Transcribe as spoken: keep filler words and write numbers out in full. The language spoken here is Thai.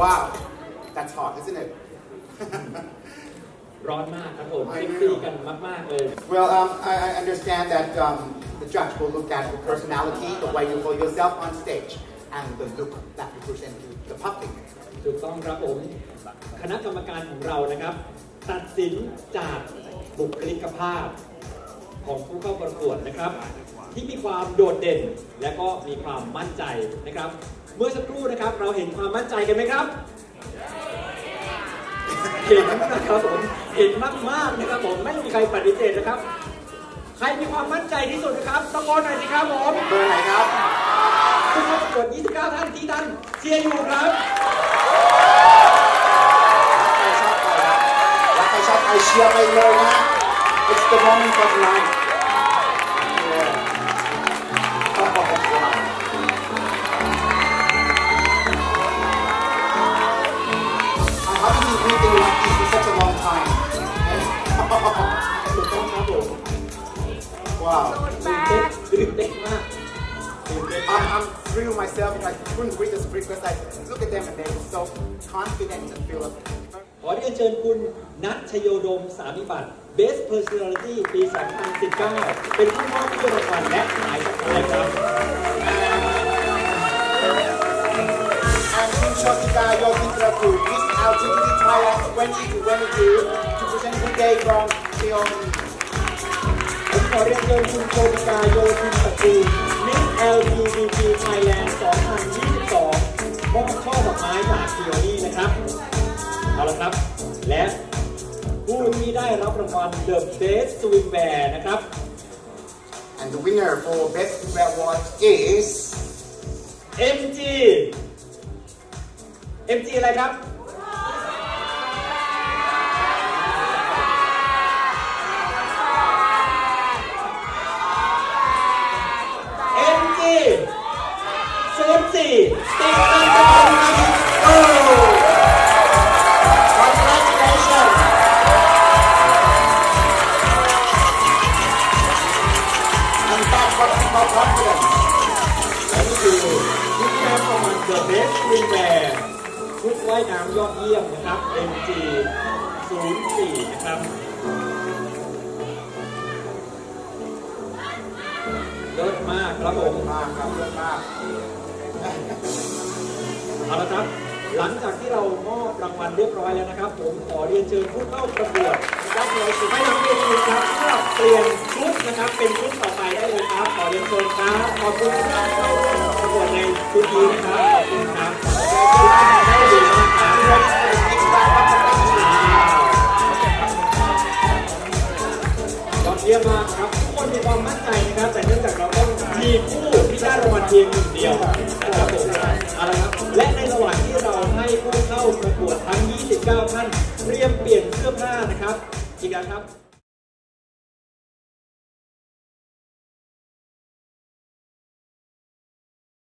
Wow, that's hot, isn't it? Well, um, I, I understand that um, the judge will look at your personality, the way you hold yourself on stage, and the look that you present to the public. ถูกต้องครับผมคณะกรรมการของเรานะครับตัดสินจากบุคลิกภาพของผู้เข้าประกวดนะครับที่มีความโดดเด่นและก็มีความมั่นใจนะครับเมื่อสักครู่นะครับเราเห็นความมั่นใจกันไหมครับเห็นนะครับผมเห็นมากๆนะครับผมไม่มีใครปฏิเสธนะครับใครมีความมั่นใจที่สุดนะครับตะโกนหน่อยสิครับผมเบอร์ไหนครับผู้เข้าประกวดยี่สิบเก้าท่านที่ท่านเชียร์อยู่ครับใครชอบใครเชียร์ไปเลยนะ It's the moment of life I'm through myself and I couldn't read the script because I look at them and they were so confident and feel. ขอเรียนเชิญคุณนัทชโยดมสามิบัติ Best Personality ปี สองพันสิบเก้า เป็นผู้มอบรางวัลและหมายสะพายครับ And Kun Shotika Yogitraku Miss L G B T Thailand twenty twenty-two to present today from Seoul. ผมขอเรียนเชิญคุณโชติกาโยธิตระกูลMiss L G B T Thailand สองพันยี่สิบสอง มอบช่อดอกไม้จากเซียวนี่นะครับเอาละครับและผู้ที่ได้รับรางวัล The Best Swimwear นะครับ And the winner for Best Swimwear Award is เอ็ม จี เอ็ม จี อะไรครับCongratulations! And that's what I'm about confidence. Thank you. This came from the best swimwear. ชุดว่ายน้ำยอดเยี่ยมนะครับ เอ็ม จี ศูนย์สี่ นะครับ เลิศมากครับผม มากครับ เลิศมากเอาละครับหลังจากที่เรามอบรางวัลเรียบร้อยแล้วนะครับผมขอเรียนเชิญผู้เข้าประกวดได้เลยสิให้น้องเรียนเชิญครับก็เปลี่ยนชุดนะครับเป็นชุดต่อไปได้เลยครับขอเรียนเชิญครับขอบคุณครับเข้าประกวดในชุดนี้นะครับขอบคุณครับได้เลยยอดเยี่ยมมากครับทุกคนมีความมั่นใจนะครับแต่เนื่องจากเราต้องมีผู้ที่ได้รางวัลเพียงหนึ่งเดียวนะครับผมเอาละครับและในระหว่างที่เราให้ผู้เข้าประกวดทั้งยี่สิบเก้าท่านเตรียมเปลี่ยนเสื้อผ้านะครับอีกครั้งครับ